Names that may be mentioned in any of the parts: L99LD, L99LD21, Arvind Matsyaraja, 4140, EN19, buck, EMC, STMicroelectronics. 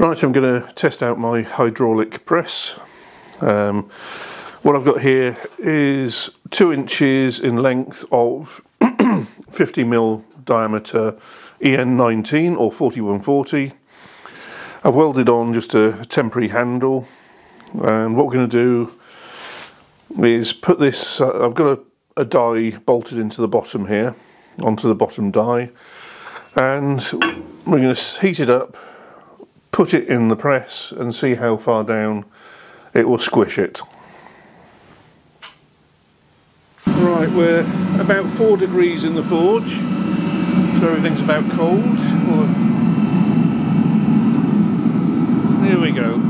Right, I'm going to test out my hydraulic press. What I've got here is 2 inches in length of 50mm diameter EN19 or 4140. I've welded on just a temporary handle, and what we're going to do is put this, I've got a die bolted into the bottom here, onto the bottom die, and we're going to heat it up, put it in the press and see how far down it will squish it. Right, we're about 4 degrees in the forge, so everything's about cold. Here we go.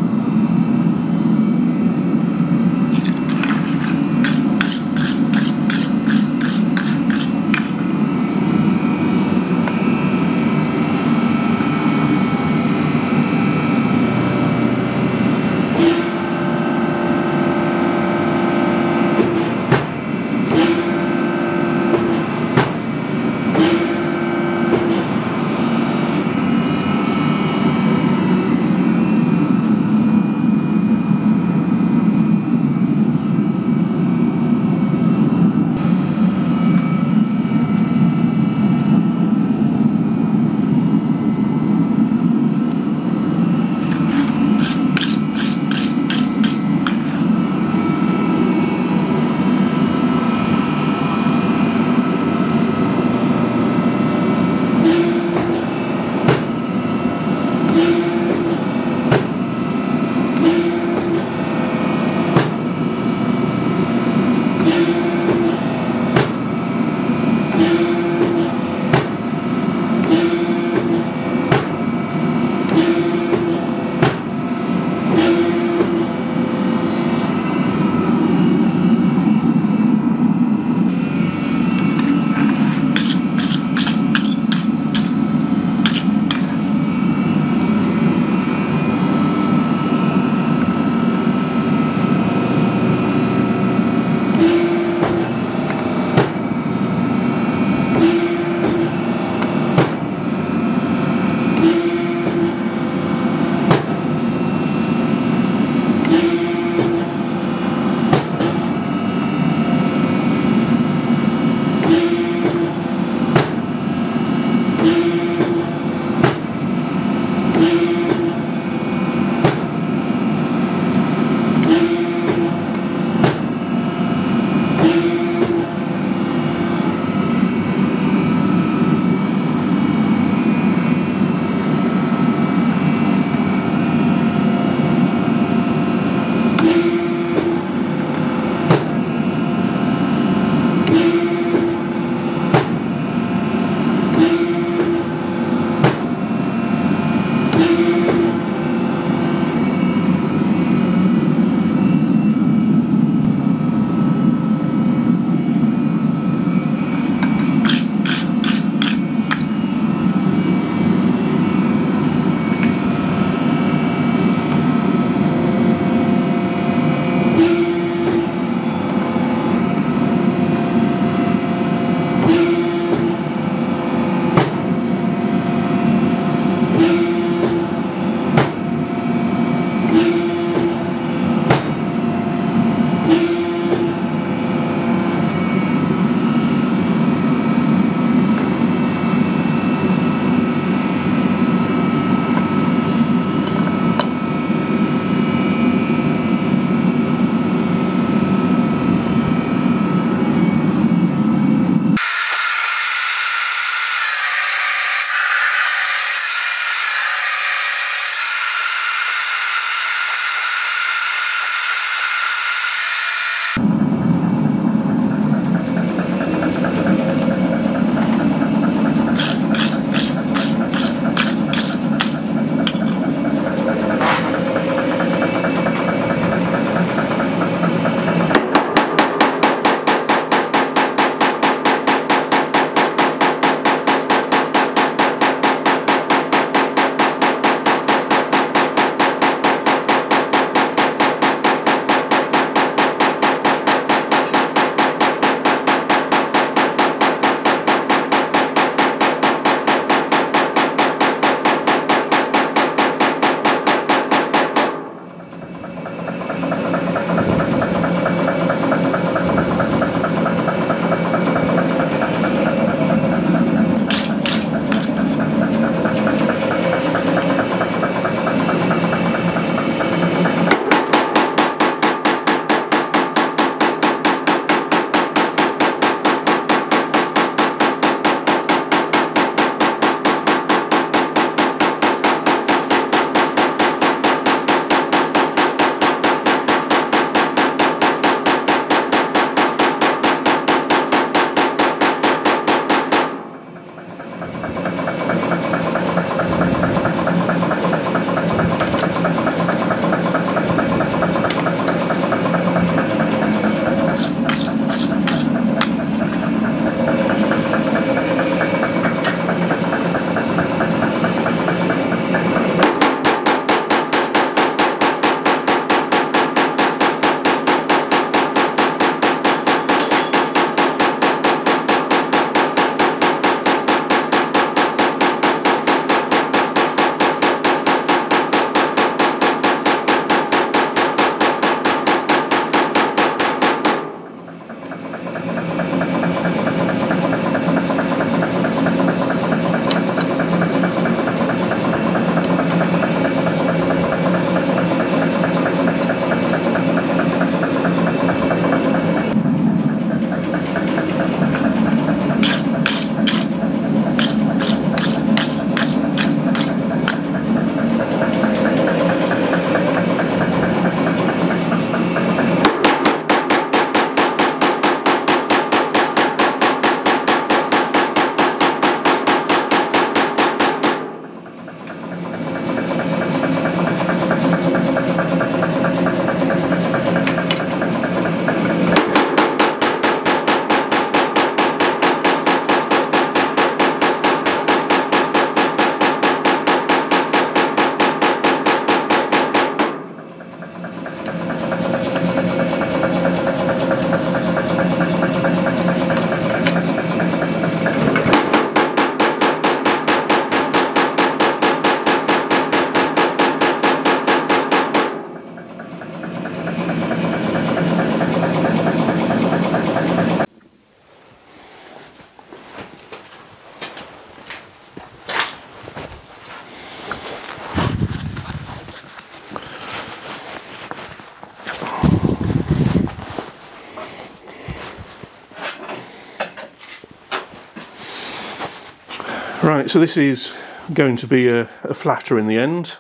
Right, so this is going to be a flatter in the end.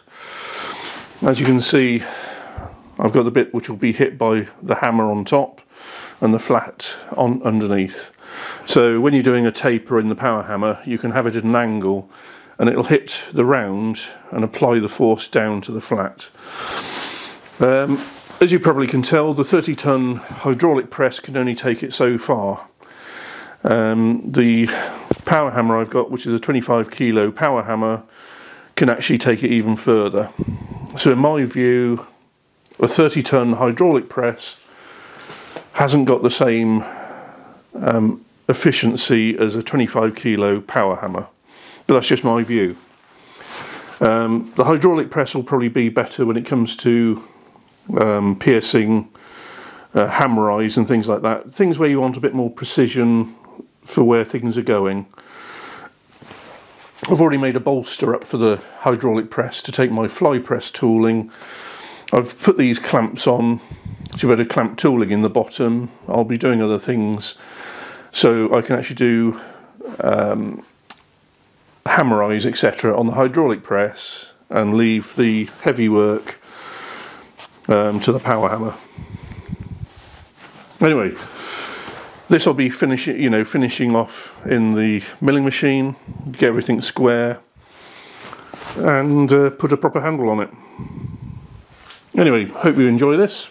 As you can see, I've got the bit which will be hit by the hammer on top and the flat on underneath. So when you're doing a taper in the power hammer, you can have it at an angle and it'll hit the round and apply the force down to the flat. As you probably can tell, the 30-ton hydraulic press can only take it so far. The power hammer I've got, which is a 25-kilo power hammer, can actually take it even further. So in my view, a 30-ton hydraulic press hasn't got the same efficiency as a 25-kilo power hammer. But that's just my view. The hydraulic press will probably be better when it comes to piercing hammer eyes and things like that, things where you want a bit more precision for where things are going. I've already made a bolster up for the hydraulic press to take my fly press tooling. I've put these clamps on to better clamp tooling in the bottom. I'll be doing other things so I can actually do hammer eyes, etc. on the hydraulic press and leave the heavy work to the power hammer. Anyway, this I'll be finishing off in the milling machine, get everything square and put a proper handle on it. Anyway, hope you enjoy this.